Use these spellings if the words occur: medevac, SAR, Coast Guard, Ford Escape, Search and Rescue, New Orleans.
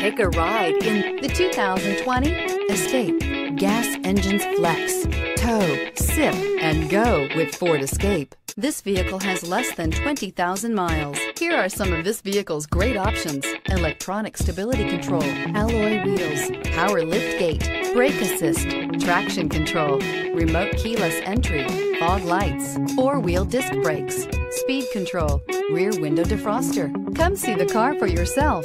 Take a ride in the 2020 Escape. Gas engines flex, tow, sip, and go with Ford Escape. This vehicle has less than 20,000 miles. Here are some of this vehicle's great options: electronic stability control, alloy wheels, power lift gate, brake assist, traction control, remote keyless entry, fog lights, four-wheel disc brakes, speed control, rear window defroster. Come see the car for yourself.